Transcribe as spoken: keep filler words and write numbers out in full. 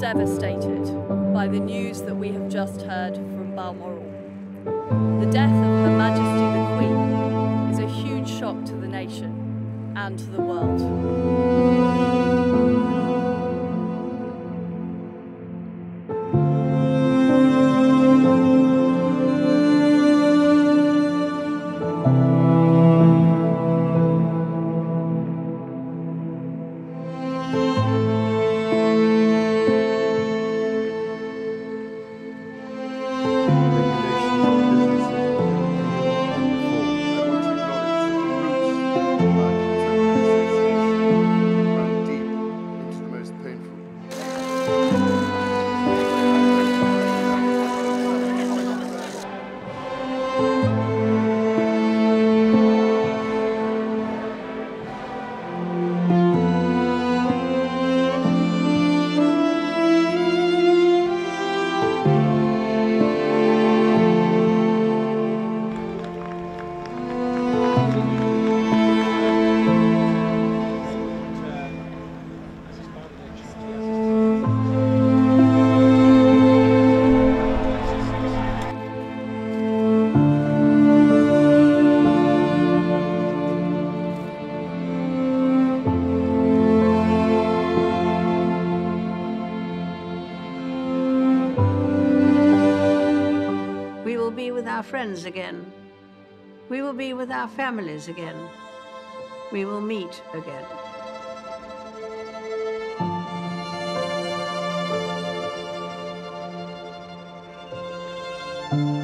devastated by the news that we have just heard from Balmoral. The death of Her Majesty the Queen is a huge shock to the nation and to the world. Friends again. We will be with our families again. We will meet again. Mm-hmm.